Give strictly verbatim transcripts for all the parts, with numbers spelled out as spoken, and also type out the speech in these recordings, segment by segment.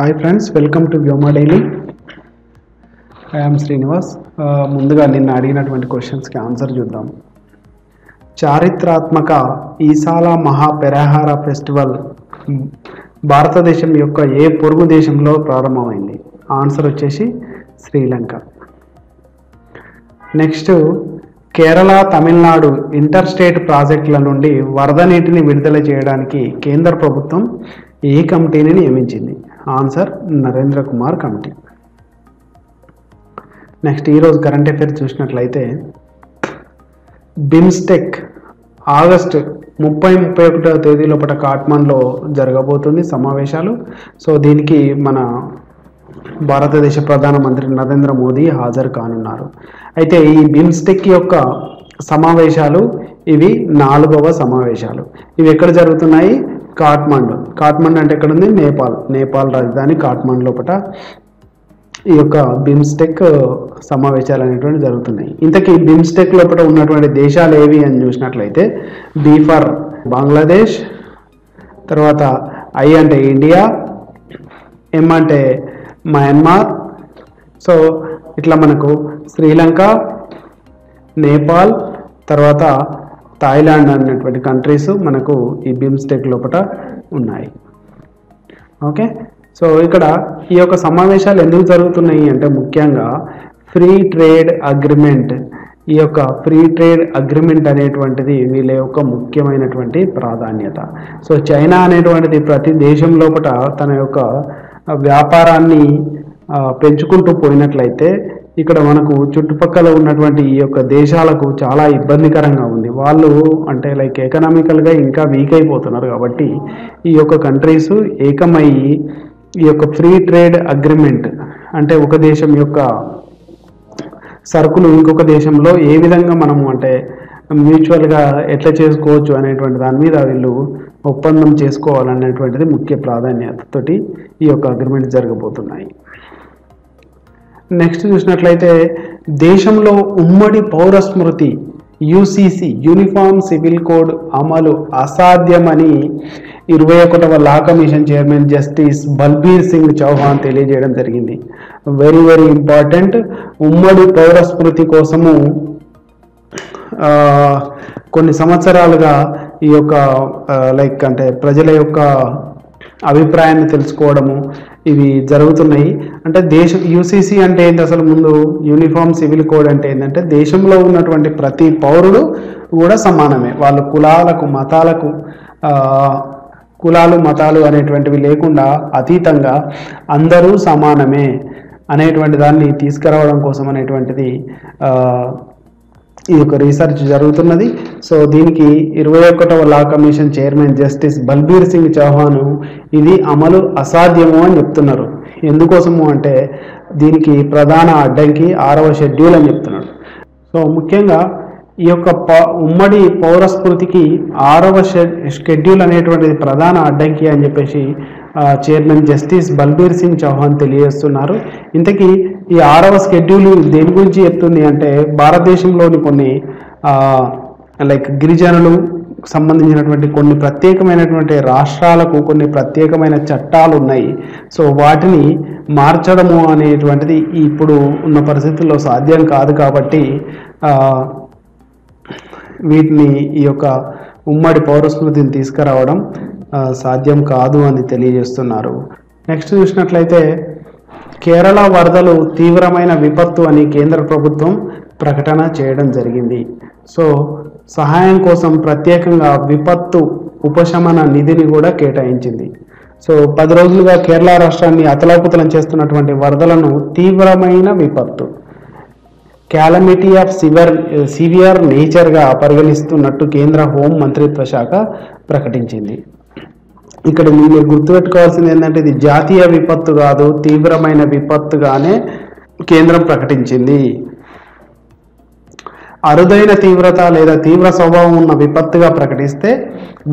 Hi friends, welcome to Vyoma daily. I'm Srinivas. ముందుగా నిన్న అడిగినటువంటి క్వశ్చన్స్కి ఆన్సర్ చూద్దాం. చారిత్రాత్మక ఈసాల మహా పెరాహార ఫెస్టివల్ భారతదేశం యొక్క ఏ పొరుగు దేశంలో ప్రారంభమైంది? ఆన్సర్ వచ్చేసి Sri Lanka. Next, Kerala, Tamil Nadu inter state ప్రాజెక్టుల నుండి వరద నీటిని విడుదల చేయడానికి కేంద్ర ప్రభుత్వం ఏ కమిటీని నియమించింది? Answer Narendra Kumar committee. Next, ఈరోజు కరెంట్ అఫైర్స్ చూసినట్లయితే బిమ్స్టెక్ ఆగస్టు ముప్పై ముప్పై ఒకటో తేదీ లోపల కాట్మాండ్లో జరగబోతుంది సమావేశాలు. సో దీనికి మన భారతదేశ ప్రధానమంత్రి నరేంద్ర మోదీ హాజరు కానున్నారు. అయితే ఈ బిమ్స్టెక్ యొక్క సమావేశాలు ఇవి నాలుగవ సమావేశాలు. ఇవి ఎక్కడ జరుగుతున్నాయి? కాట్మాండు. కాట్మాండు అంటే ఎక్కడ ఉంది? నేపాల్. నేపాల్ రాజధాని కాట్మాండు లోపల ఈ యొక్క బిమ్స్టెక్ సమావేశాలు అనేటువంటి జరుగుతున్నాయి. ఇంతకీ బిమ్స్టెక్ లోపల ఉన్నటువంటి దేశాలు ఏవి అని చూసినట్లయితే బి ఫర్ బంగ్లాదేశ్, తర్వాత ఐ అంటే ఇండియా, ఎం అంటే మయన్మార్, సో ఇట్లా మనకు శ్రీలంక, నేపాల్, తర్వాత థాయిలాండ్ అనేటువంటి కంట్రీస్ మనకు ఈ బిమ్స్టెక్ లోపల ఉన్నాయి. ఓకే, సో ఇక్కడ ఈ యొక్క సమావేశాలు ఎందుకు జరుగుతున్నాయి అంటే ముఖ్యంగా ఫ్రీ ట్రేడ్ అగ్రిమెంట్, ఈ యొక్క ఫ్రీ ట్రేడ్ అగ్రిమెంట్ అనేటువంటిది వీళ్ళ యొక్క ముఖ్యమైనటువంటి ప్రాధాన్యత. సో చైనా అనేటువంటిది ప్రతి దేశం లోపల తన యొక్క వ్యాపారాన్ని పెంచుకుంటూ పోయినట్లయితే ఇక్కడ మనకు చుట్టుపక్కల ఉన్నటువంటి ఈ యొక్క దేశాలకు చాలా ఇబ్బందికరంగా ఉంది. వాళ్ళు అంటే లైక్ ఎకనామికల్గా ఇంకా వీక్ అయిపోతున్నారు. కాబట్టి ఈ యొక్క కంట్రీస్ ఏకమయ్యి ఈ యొక్క ఫ్రీ ట్రేడ్ అగ్రిమెంట్ అంటే ఒక దేశం యొక్క సరుకులు ఇంకొక దేశంలో ఏ విధంగా మనము అంటే మ్యూచువల్గా ఎట్లా చేసుకోవచ్చు అనేటువంటి దాని మీద వీళ్ళు ఒప్పందం చేసుకోవాలనేటువంటిది ముఖ్య ప్రాధాన్యతతోటి ఈ యొక్క అగ్రిమెంట్ జరగబోతున్నాయి. నెక్స్ట్ చూసినట్లయితే దేశంలో ఉమ్మడి పౌర స్మృతి యూసిసి యూనిఫామ్ సివిల్ కోడ్ అమలు అసాధ్యమని ఇరవై ఒకటవ law commission chairman justice Balbir Singh Chauhan తెలియజేయడం జరిగింది. Very very important. ఉమ్మడి పౌర స్మృతి కోసము కొన్ని సంవత్సరాలుగా ఈ యొక్క లైక్ అంటే ప్రజల యొక్క అభిప్రాయాన్ని తెలుసుకోవడము ఇవి జరుగుతున్నాయి. అంటే దేశం యూసీసీ అంటే ఏంటి అసలు? ముందు యూనిఫామ్ సివిల్ కోడ్ అంటే ఏంటంటే దేశంలో ఉన్నటువంటి ప్రతి పౌరుడు కూడా సమానమే. వాళ్ళు కులాలకు మతాలకు కులాలు మతాలు అనేటువంటివి లేకుండా అతీతంగా అందరూ సమానమే అనేటువంటి దాన్ని తీసుకురావడం కోసం అనేటువంటిది ఈ యొక్క రీసెర్చ్ జరుగుతున్నది. సో దీనికి ఇరవై ఒకటవ law commission chairman justice Balbir Singh Chauhan ఇది అమలు అసాధ్యము అని చెప్తున్నారు. ఎందుకోసము అంటే దీనికి ప్రధాన అడ్డంకి ఆరవ షెడ్యూల్ అని చెప్తున్నాడు. సో ముఖ్యంగా ఈ యొక్క ప ఉమ్మడి పౌరస్మృతికి ఆరవ షెడ్యూల్ అనేటువంటిది ప్రధాన అడ్డంకి అని చెప్పేసి చైర్మన్ జస్టిస్ బల్బీర్ సింగ్ చౌహాన్ తెలియజేస్తున్నారు. ఇంతకీ ఈ ఆరవ షెడ్యూల్ దేని గురించి చెప్తుంది అంటే భారతదేశంలోని కొన్ని లైక్ గిరిజనులు సంబంధించినటువంటి కొన్ని ప్రత్యేకమైనటువంటి రాష్ట్రాలకు కొన్ని ప్రత్యేకమైన చట్టాలు ఉన్నాయి. సో వాటిని మార్చడము అనేటువంటిది ఇప్పుడు ఉన్న పరిస్థితుల్లో సాధ్యం కాదు. కాబట్టి వీటిని ఈ యొక్క ఉమ్మడి పౌరస్మృతిని తీసుకురావడం సాధ్యం కాదు అని తెలియజేస్తున్నారు. నెక్స్ట్ చూసినట్లయితే కేరళ వరదలు తీవ్రమైన విపత్తు అని కేంద్ర ప్రభుత్వం ప్రకటన చేయడం జరిగింది. సో సహాయం కోసం ప్రత్యేకంగా విపత్తు ఉపశమన నిధిని కూడా కేటాయించింది. సో పది రోజులుగా కేరళ రాష్ట్రాన్ని అతలాకుతలం చేస్తున్నటువంటి వరదలను తీవ్రమైన విపత్తు క్యాలమిటీ ఆఫ్ సివియర్ సివియర్ నేచర్గా పరిగణిస్తున్నట్టు కేంద్ర హోం మంత్రిత్వ శాఖ ప్రకటించింది. ఇక్కడ మీరు గుర్తుపెట్టుకోవాల్సింది ఏంటంటే ఇది జాతీయ విపత్తు కాదు, తీవ్రమైన విపత్తుగానే కేంద్రం ప్రకటించింది. అరుదైన తీవ్రత లేదా తీవ్ర స్వభావం ఉన్న విపత్తుగా ప్రకటిస్తే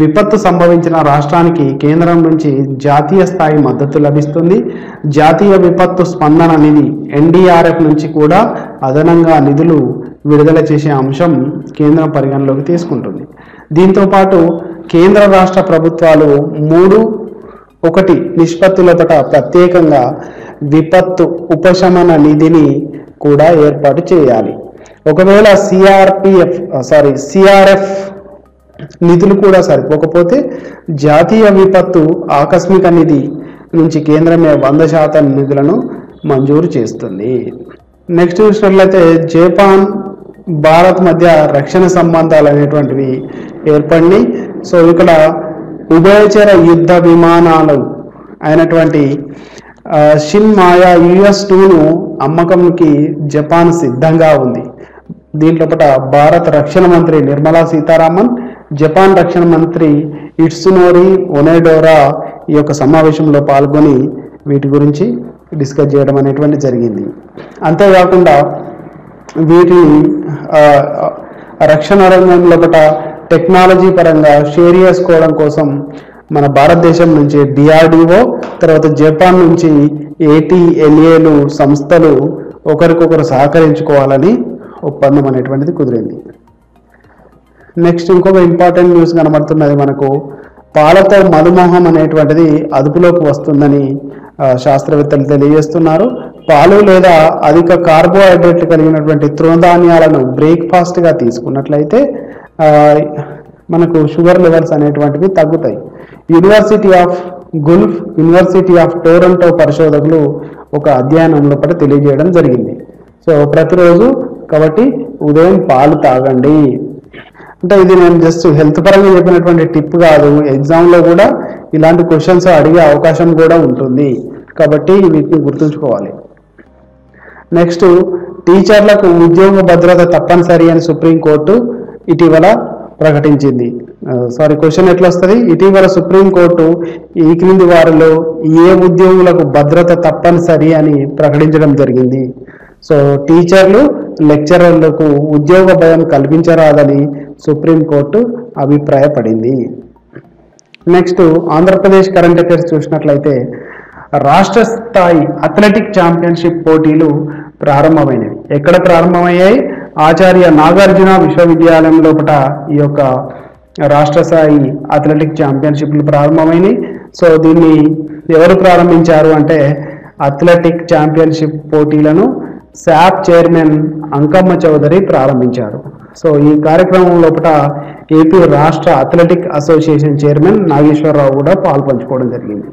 విపత్తు సంభవించిన రాష్ట్రానికి కేంద్రం నుంచి జాతీయ స్థాయి మద్దతు లభిస్తుంది. జాతీయ విపత్తు స్పందన నిధి ఎన్డీఆర్ఎఫ్ నుంచి కూడా అదనంగా నిధులు విడుదల చేసే అంశం కేంద్రం పరిగణలోకి తీసుకుంటుంది. దీంతోపాటు కేంద్ర రాష్ట్ర ప్రభుత్వాలు మూడు ఒకటి, నిష్పత్తులపట ప్రత్యేకంగా విపత్తు ఉపశమన నిధిని కూడా ఏర్పాటు చేయాలి. ఒకవేళ సిఆర్పిఎఫ్ సారీ సిఆర్ఎఫ్ నిధులు కూడా సరిపోకపోతే జాతీయ విపత్తు ఆకస్మిక నిధి నుంచి కేంద్రమే వంద శాతం నిధులను మంజూరు చేస్తుంది. నెక్స్ట్ చూసినట్లయితే జపాన్ భారత్ మధ్య రక్షణ సంబంధాలు అనేటువంటివి ఏర్పడినాయి. సో ఇక్కడ ఉభయచర యుద్ధ విమానాలు అయినటువంటి షిన్ మాయా యుఎస్ టూను అమ్మకంకి జపాన్ సిద్ధంగా ఉంది. దీంట్లో పట భారత రక్షణ మంత్రి నిర్మలా సీతారామన్, జపాన్ రక్షణ మంత్రి ఇట్సునోరి ఒనెడోరా ఈ యొక్క సమావేశంలో పాల్గొని వీటి గురించి డిస్కస్ చేయడం అనేటువంటి జరిగింది. అంతేకాకుండా వీటిని రక్షణ రంగంలో పట టెక్నాలజీ పరంగా షేర్ చేసుకోవడం కోసం మన భారతదేశం నుంచి డిఆర్డిఓ, తర్వాత జపాన్ నుంచి ఏటీఎల్ఏలు సంస్థలు ఒకరికొకరు సహకరించుకోవాలని ఒప్పందం అనేటువంటిది కుదిరింది. నెక్స్ట్ ఇంకొక ఇంపార్టెంట్ న్యూస్ కనబడుతున్నది మనకు. పాలతో మధుమేహం అనేటువంటిది అదుపులోకి వస్తుందని శాస్త్రవేత్తలు తెలియజేస్తున్నారు. పాలు లేదా అధిక కార్బోహైడ్రేట్లు కలిగినటువంటి తృణధాన్యాలను బ్రేక్ఫాస్ట్గా తీసుకున్నట్లయితే మనకు షుగర్ లెవెల్స్ అనేటువంటివి తగ్గుతాయి. University of Guelph, university of Toronto పరిశోధకులు ఒక అధ్యయనంలో పడి తెలియజేయడం జరిగింది. సో ప్రతిరోజు కాబట్టి ఉదయం పాలు తాగండి. అంటే ఇది నేను జస్ట్ హెల్త్ పరంగా చెప్పినటువంటి టిప్ కాదు, ఎగ్జామ్లో కూడా ఇలాంటి క్వశ్చన్స్ అడిగే అవకాశం కూడా ఉంటుంది కాబట్టి వీటిని గుర్తుంచుకోవాలి. నెక్స్ట్, టీచర్లకు ఉద్యోగ భద్రత తప్పనిసరి అని సుప్రీంకోర్టు ఇటీవల ప్రకటించింది. సారీ క్వశ్చన్ ఎట్లా వస్తుంది, ఇటీవల సుప్రీంకోర్టు ఈ క్రింది వారిలో ఏ ఉద్యోగులకు భద్రత తప్పనిసరి అని ప్రకటించడం జరిగింది. సో టీచర్లు, లెక్చరర్లకు ఉద్యోగ భయం కల్పించరాదని సుప్రీంకోర్టు అభిప్రాయపడింది. నెక్స్ట్, ఆంధ్రప్రదేశ్ కరెంట్ అఫైర్స్ చూసినట్లయితే రాష్ట్ర స్థాయి అథ్లెటిక్ ఛాంపియన్షిప్ పోటీలు ప్రారంభమైనవి. ఎక్కడ ప్రారంభమయ్యాయి? ఆచార్య నాగార్జున విశ్వవిద్యాలయం లోపల ఈ యొక్క రాష్ట్ర స్థాయి అథ్లెటిక్ ఛాంపియన్షిప్లు ప్రారంభమైనవి. సో దీన్ని ఎవరు ప్రారంభించారు అంటే అథ్లెటిక్ ఛాంపియన్షిప్ పోటీలను శాప్ చైర్మన్ అంకమ్మ చౌదరి ప్రారంభించారు. సో ఈ కార్యక్రమం లోపల ఏపీ రాష్ట్ర అథ్లెటిక్ అసోసియేషన్ చైర్మన్ నాగేశ్వరరావు కూడా పాల్పంచుకోవడం జరిగింది.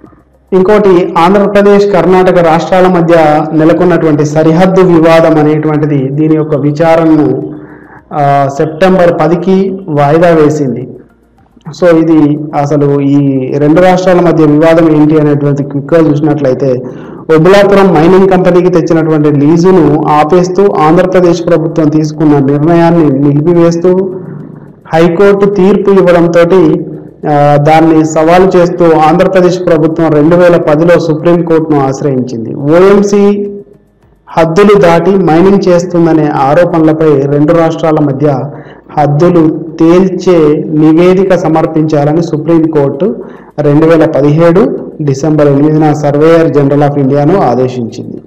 ఇంకోటి, ఆంధ్రప్రదేశ్ కర్ణాటక రాష్ట్రాల మధ్య నెలకొన్నటువంటి సరిహద్దు వివాదం అనేటువంటిది దీని యొక్క విచారణను సెప్టెంబర్ పదికి వాయిదా వేసింది. సో ఇది అసలు ఈ రెండు రాష్ట్రాల మధ్య వివాదం ఏంటి అనేటువంటి క్విక్గా చూసినట్లయితే ఒబులాపురం మైనింగ్ కంపెనీకి తెచ్చినటువంటి లీజును ఆపేస్తూ ఆంధ్రప్రదేశ్ ప్రభుత్వం తీసుకున్న నిర్ణయాన్ని నిలిపివేస్తూ హైకోర్టు తీర్పు ఇవ్వడంతో దాన్ని సవాలు చేస్తూ ఆంధ్రప్రదేశ్ ప్రభుత్వం రెండు వేల పదిలో సుప్రీంకోర్టును ఆశ్రయించింది. ఓఎంసీ హద్దులు దాటి మైనింగ్ చేస్తుందనే ఆరోపణలపై రెండు రాష్ట్రాల మధ్య హద్దులు తేల్చే నివేదిక సమర్పించాలని సుప్రీంకోర్టు రెండు వేల పదిహేడు డిసెంబర్ ఎనిమిదిన సర్వేయర్ జనరల్ ఆఫ్ ఇండియాను ఆదేశించింది.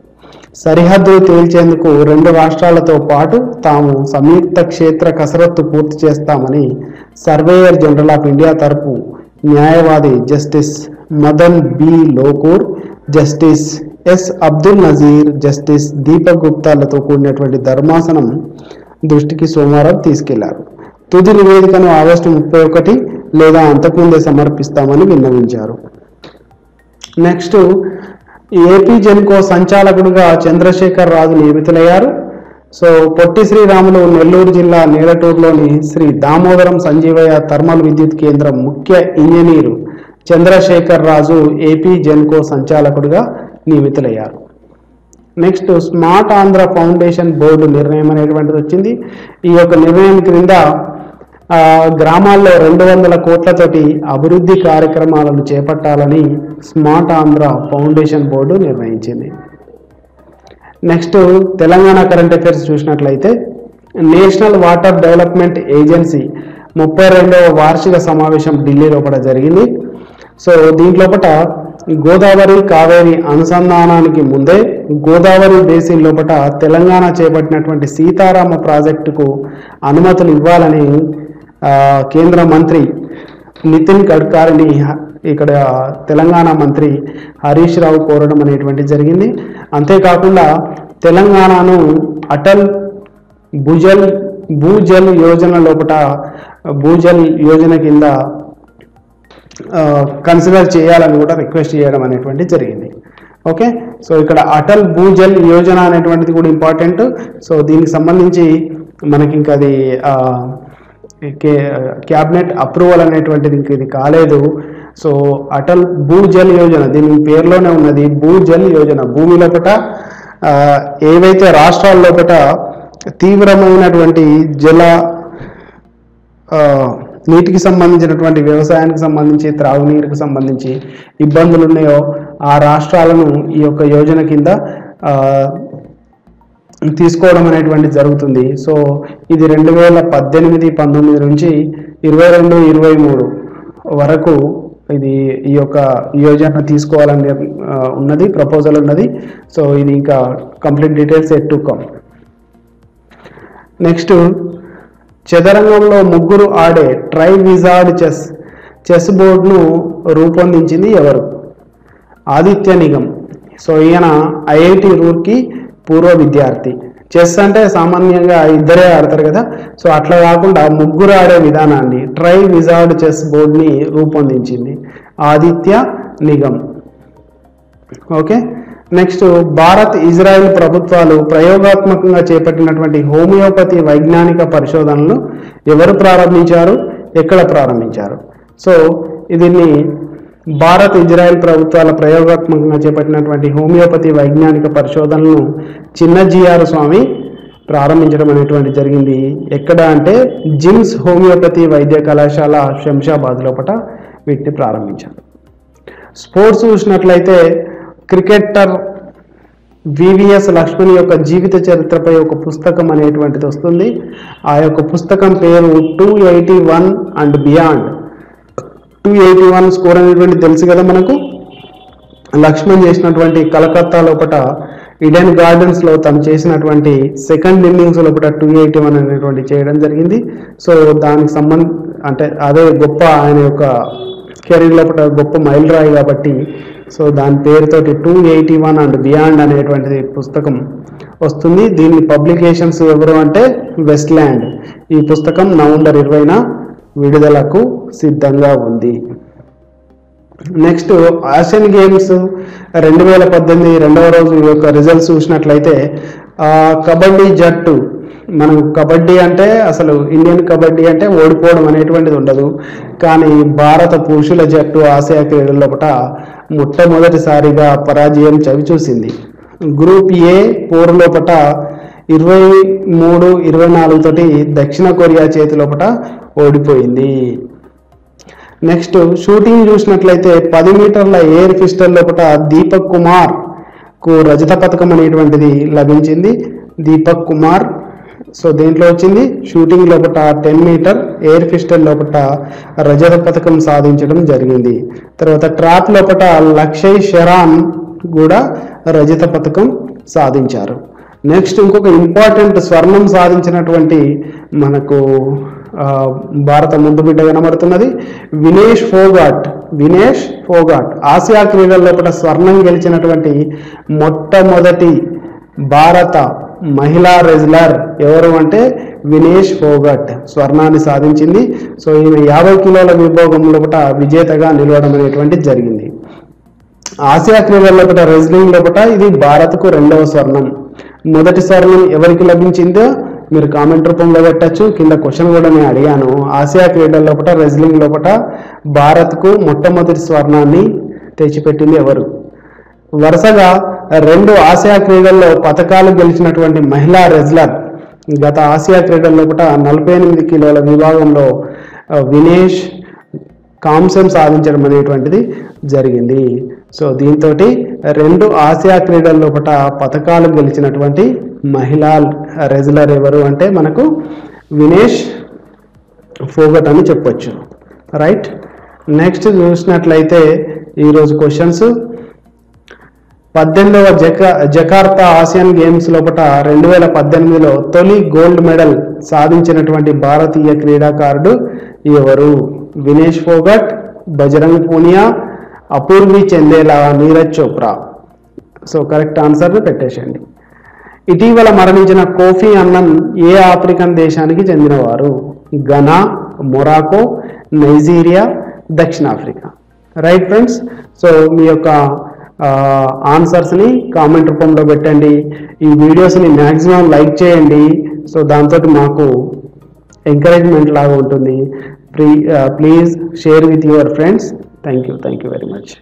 సరిహద్దులు తేల్చేందుకు రెండు రాష్ట్రాలతో పాటు తాము సంయుక్త క్షేత్ర కసరత్తు పూర్తి చేస్తామని సర్వేయర్ జనరల్ ఆఫ్ ఇండియా తరపు న్యాయవాది justice Madan B Lokur, justice S Abdul Nazeer, justice Deepak గుప్తాలతో కూడినటువంటి ధర్మాసనం దృష్టికి సోమవారం తీసుకెళ్లారు. తుది నివేదికను ఆగస్టు ముప్పై ఒకటి లేదా అంతకుముందే సమర్పిస్తామని విన్నవించారు. నెక్స్ట్, ఏపీ జెన్కో సంచాలకుడిగా చంద్రశేఖర్ రాజు నియమితులయ్యారు. సో పొట్టి శ్రీరాములు నెల్లూరు జిల్లా నీలటూరులోని శ్రీ దామోదరం సంజీవయ్య థర్మల్ విద్యుత్ కేంద్రం ముఖ్య ఇంజనీరు చంద్రశేఖర్ రాజు ఏపీ జెన్కో సంచాలకుడిగా నియమితులయ్యారు. Next, smart Andhra foundation board నిర్ణయం అనేటువంటిది వచ్చింది. ఈ యొక్క నిర్ణయం క్రింద గ్రామాల్లో రెండు వందల కోట్లతోటి అభివృద్ధి కార్యక్రమాలను చేపట్టాలని స్మార్ట్ ఆంధ్ర ఫౌండేషన్ బోర్డు నిర్ణయించింది. నెక్స్ట్, తెలంగాణ కరెంట్ అఫైర్స్ చూసినట్లయితే నేషనల్ వాటర్ డెవలప్మెంట్ ఏజెన్సీ ముప్పై రెండవ వార్షిక సమావేశం ఢిల్లీలో కూడా జరిగింది. సో దీంట్లోపట గోదావరి కావేరి అనుసంధానానికి ముందే గోదావరి బేసిన్ లోపల తెలంగాణ చేపట్టినటువంటి సీతారామ ప్రాజెక్టుకు అనుమతులు ఇవ్వాలని కేంద్ర మంత్రి నితిన్ గడ్కరీని ఇక్కడ తెలంగాణ మంత్రి హరీష్ రావు కోరడం అనేటువంటి జరిగింది. అంతేకాకుండా తెలంగాణను అటల్ భూజల్ భూజల్ యోజన లోపట భూజల్ యోజన కింద కన్సిడర్ చేయాలని కూడా రిక్వెస్ట్ చేయడం అనేటువంటి జరిగింది. ఓకే, సో ఇక్కడ అటల్ భూజల్ యోజన అనేటువంటిది కూడా ఇంపార్టెంట్. సో దీనికి సంబంధించి మనకి ఇంకా అది క్యాబినెట్ అప్రూవల్ అనేటువంటిది ఇంక ఇది కాలేదు. సో అటల్ భూజల్ యోజన దీని పేరులోనే ఉన్నది, భూజల్ యోజన. భూమి లోపట ఏవైతే రాష్ట్రాల లోపట తీవ్రమైనటువంటి జల నీటికి సంబంధించినటువంటి వ్యవసాయానికి సంబంధించి త్రాగునీరుకు సంబంధించి ఇబ్బందులు ఉన్నాయో ఆ రాష్ట్రాలను ఈ యొక్క యోజన కింద తీసుకోవడం అనేటువంటి జరుగుతుంది. సో ఇది రెండు వేల పద్దెనిమిది పంతొమ్మిది నుంచి ఇరవై రెండు ఇరవై మూడు వరకు ఇది ఈ యొక్క యోజన తీసుకోవాలని ఉన్నది, ప్రపోజల్ ఉన్నది. సో ఇది ఇంకా complete details yet to come. Next, చదరంగంలో ముగ్గురు ఆడే ట్రై విజార్డ్ చెస్ చెస్ బోర్డును రూపొందించింది ఎవరు? ఆదిత్య నిగం. సో ఈయన ఐఐటి రూర్కి పూర్వ విద్యార్థి. చెస్ అంటే సామాన్యంగా ఇద్దరే ఆడతారు కదా, సో అట్లా కాకుండా ముగ్గురు ఆడే విధానాన్ని ట్రై విజార్డ్ చెస్ బోర్డుని రూపొందించింది Aditya Nigam. Okay, next, Bharat Israel ప్రభుత్వాలు ప్రయోగాత్మకంగా చేపట్టినటువంటి హోమియోపతి వైజ్ఞానిక పరిశోధనలు ఎవరు ప్రారంభించారు, ఎక్కడ ప్రారంభించారు? సో దీన్ని భారత్ ఇజ్రాయెల్ ప్రభుత్వాల ప్రయోగాత్మకంగా చేపట్టినటువంటి హోమియోపతి వైజ్ఞానిక పరిశోధనలను చిన్నజీఆర్ స్వామి ప్రారంభించడం అనేటువంటి జరిగింది. ఎక్కడ అంటే జిమ్స్ హోమియోపతి వైద్య కళాశాల శంషాబాద్ లోపట వీటిని ప్రారంభించారు. స్పోర్ట్స్ చూసినట్లయితే క్రికెటర్ వివిఎస్ లక్ష్మణ్ యొక్క జీవిత చరిత్రపై ఒక పుస్తకం అనేటువంటిది వస్తుంది. ఆ యొక్క పుస్తకం పేరు two eighty one and beyond. Two eighty one score అనేటువంటి తెలుసు కదా మనకు. లక్ష్మణ్ చేసినటువంటి కలకత్తా లోపల ఈడెన్ గార్డెన్స్లో తను చేసినటువంటి సెకండ్ ఇన్నింగ్స్ లోపల టూ ఎయిటీ వన్ అనేటువంటి చేయడం జరిగింది. సో దానికి సంబంధ అంటే అదే గొప్ప ఆయన యొక్క కెరీర్ లోపల గొప్ప మైల్ రాయి కాబట్టి సో దాని పేరుతోటి two eighty one and beyond అనేటువంటిది పుస్తకం వస్తుంది. దీని పబ్లికేషన్స్ ఎవరు అంటే వెస్ట్ ల్యాండ్. ఈ పుస్తకం నవంబర్ ఇరవైన విడుదలకు సిద్ధంగా ఉంది. నెక్స్ట్, ఆసియన్ గేమ్స్ రెండు వేల పద్దెనిమిది రెండవ రోజు యొక్క రిజల్ట్స్ చూసినట్లయితే కబడ్డీ జట్టు, మనం కబడ్డీ అంటే అసలు ఇండియన్ కబడ్డీ అంటే ఓడిపోవడం అనేటువంటిది ఉండదు, కానీ భారత పురుషుల జట్టు ఆసియా క్రీడల లోపల మొట్టమొదటిసారిగా పరాజయం చవిచూసింది. గ్రూప్ ఏ పోరు లోపల ఇరవై మూడు ఇరవై నాలుగు తోటి దక్షిణ కొరియా చేతి లోపల ఓడిపోయింది. నెక్స్ట్, షూటింగ్ చూసినట్లయితే పది మీటర్ల ఎయిర్ పిస్టల్ లోపల దీపక్ కుమార్ కు రజత పథకం అనేటువంటిది లభించింది. దీపక్ కుమార్ సో దీంట్లో వచ్చింది షూటింగ్ లోపల టెన్ మీటర్ ఎయిర్ పిస్టల్ లోపల రజత పథకం సాధించడం జరిగింది. తర్వాత ట్రాప్ లోపల లక్షయ్ షెరాన్ కూడా రజత పథకం సాధించారు. నెక్స్ట్, ఇంకొక ఇంపార్టెంట్ స్వర్ణం సాధించినటువంటి మనకు భారత ముందు బిడ్డ కనబడుతున్నది వినేష్ ఫోగాట్. వినేష్ ఫోగాట్ ఆసియా క్రీడల లోపల స్వర్ణం గెలిచినటువంటి మొట్టమొదటి భారత మహిళా రెజ్లర్ ఎవరు అంటే వినేష్ ఫోగట్ స్వర్ణాన్ని సాధించింది. సో ఈమె యాభై కిలోల విభాగం లోపల విజేతగా నిలవడం అనేటువంటి జరిగింది. ఆసియా క్రీడల లోపల రెజ్లింగ్ లోపల ఇది భారత్కు రెండవ స్వర్ణం. మొదటి స్వర్ణం ఎవరికి లభించిందో మీరు కామెంట్ రూపంలో పెట్టచ్చు, కింద క్వశ్చన్ కూడా నేను అడిగాను. ఆసియా క్రీడల లోపల రెజ్లింగ్ లోపల భారత్కు మొట్టమొదటి స్వర్ణాన్ని తెచ్చిపెట్టింది ఎవరు? వరుసగా రెండు ఆసియా క్రీడల్లో పథకాలు గెలిచినటువంటి మహిళా రెజ్లర్ గత ఆసియా క్రీడల లోపల నలభై ఎనిమిది కిలోల విభాగంలో వినేష్ కాంస్యం సాధించడం అనేటువంటిది జరిగింది. సో దీంతో రెండు ఆసియా క్రీడల లోపల పథకాలు గెలిచినటువంటి మహిళా రెజ్లర్ ఎవరు అంటే మనకు వినేష్ ఫోగట్ అని చెప్పొచ్చు, రైట్. నెక్స్ట్ చూసినట్లయితే ఈరోజు క్వశ్చన్స్, పద్దెనిమిదవ జకా జకార్తా ఆసియన్ గేమ్స్ లోపల రెండు వేల పద్దెనిమిదిలో తొలి గోల్డ్ మెడల్ సాధించినటువంటి భారతీయ క్రీడాకారుడు ఎవరు? Vinesh Phogat, Bajrang Punia, Apurvi Chandela, Neeraj Chopra. So correct answer పెట్టేసండి. ఇటీవల మరణించిన కోఫీ అన్నన్ ఏ ఆఫ్రికన్ దేశానికి చెందినవారు? ఘనా, మొరాకో, నైజీరియా, దక్షిణాఫ్రికా. రైట్ ఫ్రెండ్స్, సో మీ యొక్క ఆన్సర్స్ని కామెంట్ రూపంలో పెట్టండి. ఈ వీడియోస్ని మ్యాక్సిమం లైక్ చేయండి. సో దాంతో మాకు ఎంకరేజ్మెంట్ లాగా ఉంటుంది. Please share with your friends. Thank you thank you very much.